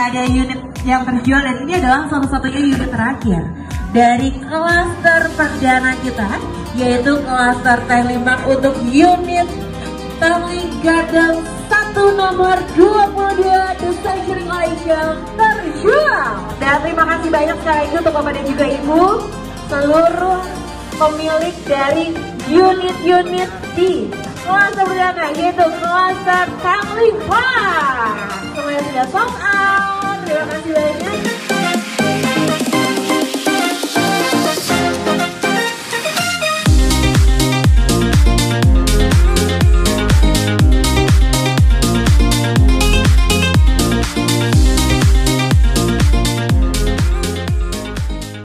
tidak ada unit yang terjual dan ini adalah satu-satunya unit terakhir dari klaster perdana kita, yaitu klaster teh limbah untuk unit Tali Gadang 1 nomor 22 Desain Item terjual. Dan terima kasih banyak sekali untuk Bapak dan juga Ibu, seluruh pemilik dari unit-unit di klaster perdana, yaitu klaster Tali Limbah. Semuanya sudah sold out. Terima kasih banyak.